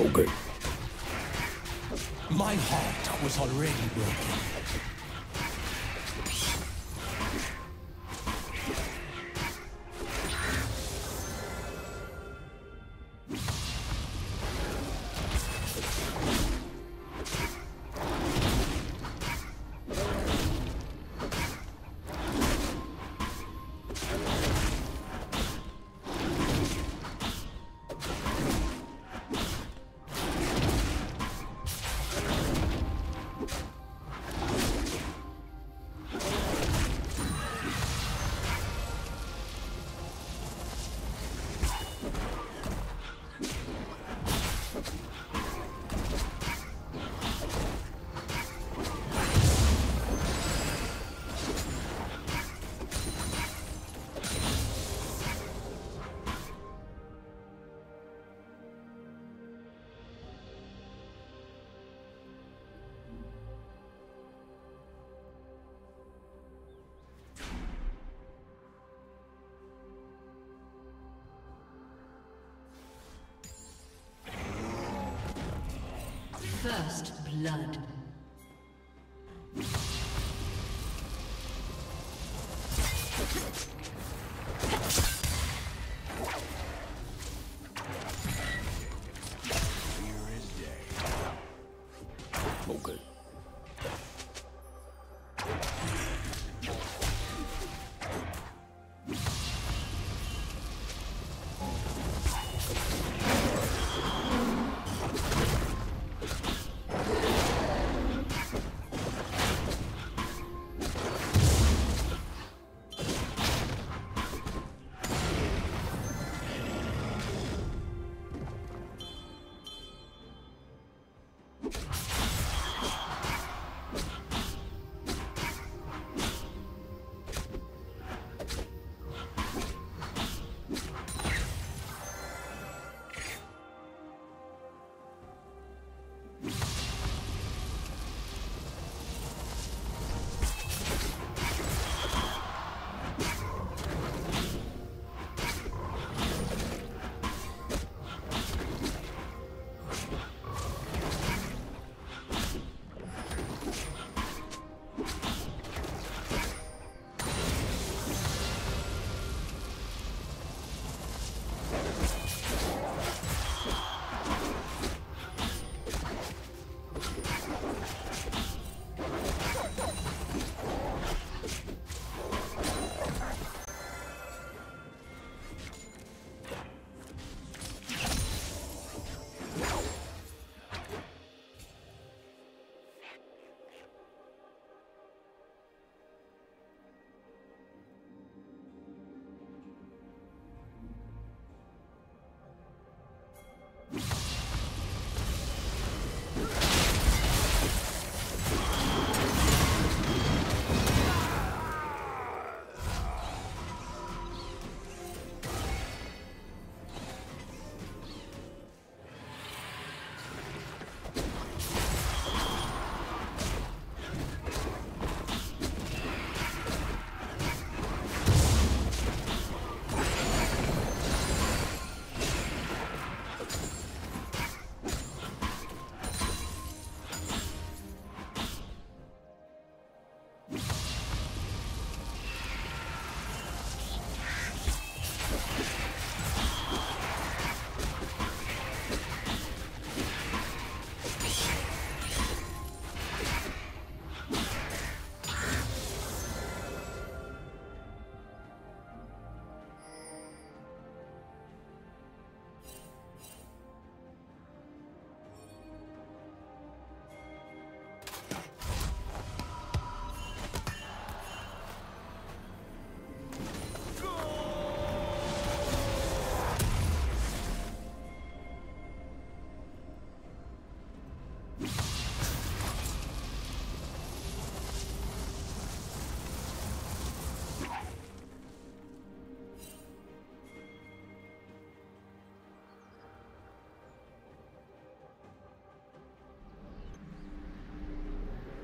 Okay. My heart was already broken. First blood.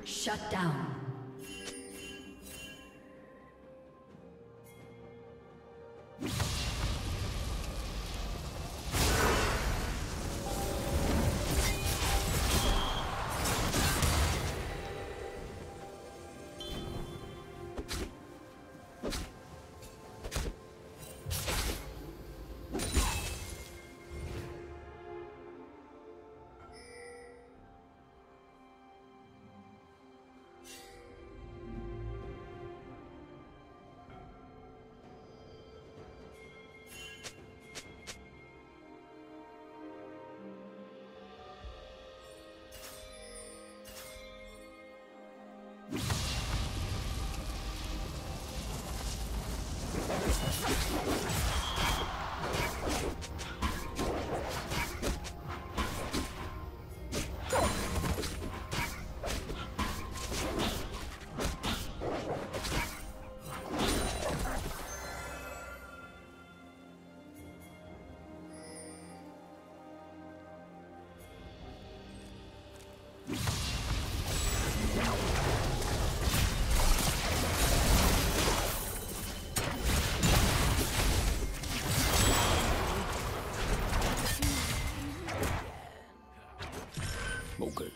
Shut down. spoken.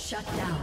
Shut down. Shut down.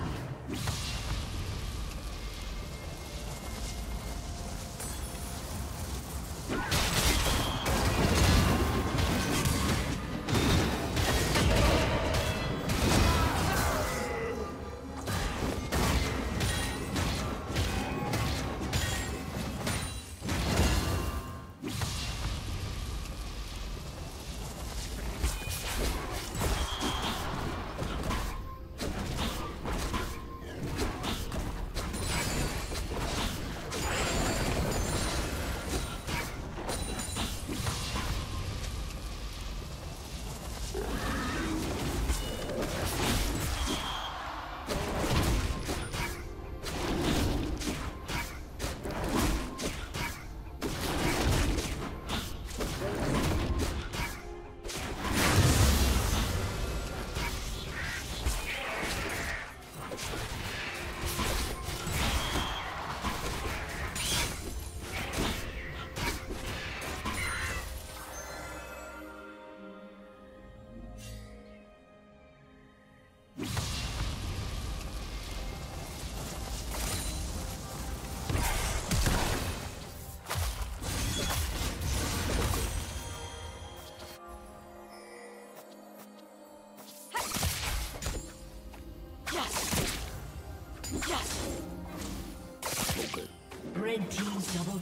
Red team double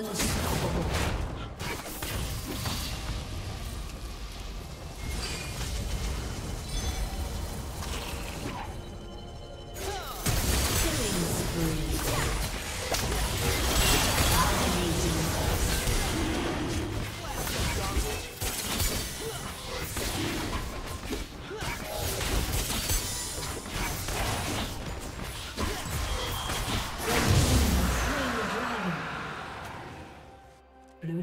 Unstoppable. Blue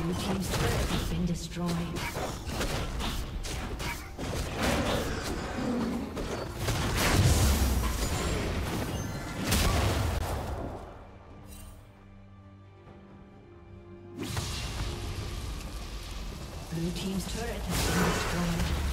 Shut down. Blue team's turret has been destroyed. Blue team's turret has been destroyed.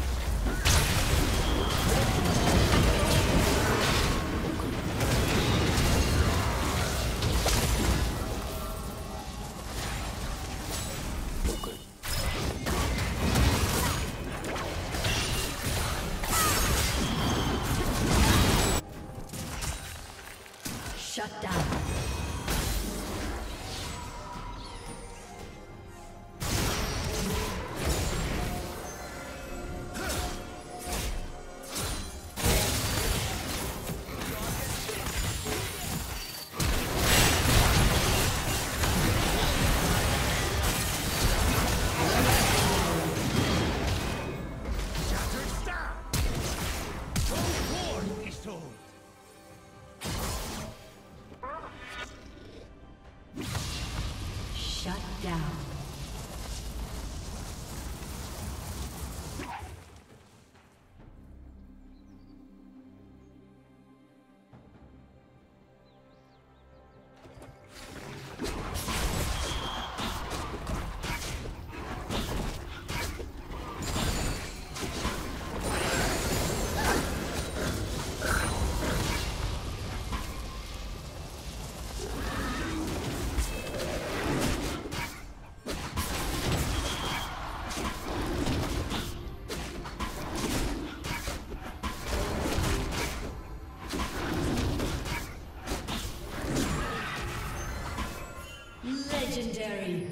Legendary.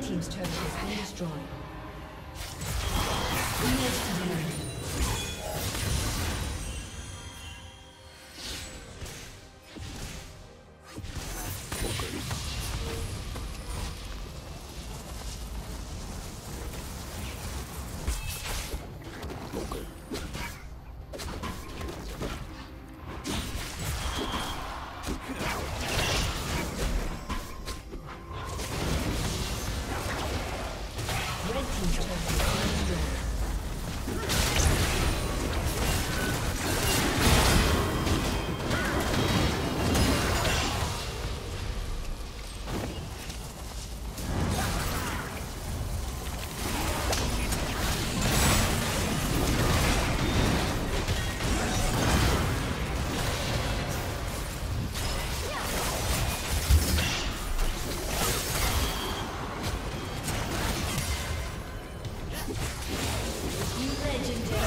Red team's turret has been destroyed. Legendary.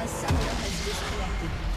A summoner has disconnected.